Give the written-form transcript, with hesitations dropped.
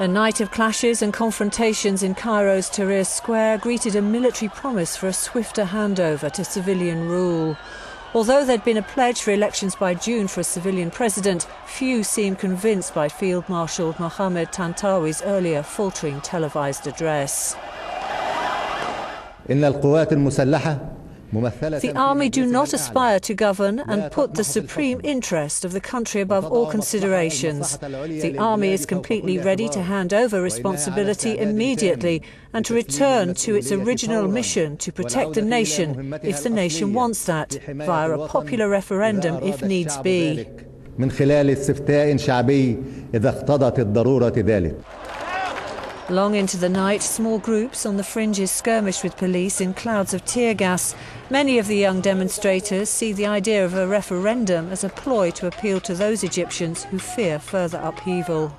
A night of clashes and confrontations in Cairo's Tahrir Square greeted a military promise for a swifter handover to civilian rule. Although there'd been a pledge for elections by June for a civilian president, few seemed convinced by Field Marshal Mohamed Tantawi's earlier faltering televised address. The army do not aspire to govern and put the supreme interest of the country above all considerations. The army is completely ready to hand over responsibility immediately and to return to its original mission to protect the nation, if the nation wants that, via a popular referendum if needs be. Long into the night, small groups on the fringes skirmished with police in clouds of tear gas. Many of the young demonstrators see the idea of a referendum as a ploy to appeal to those Egyptians who fear further upheaval.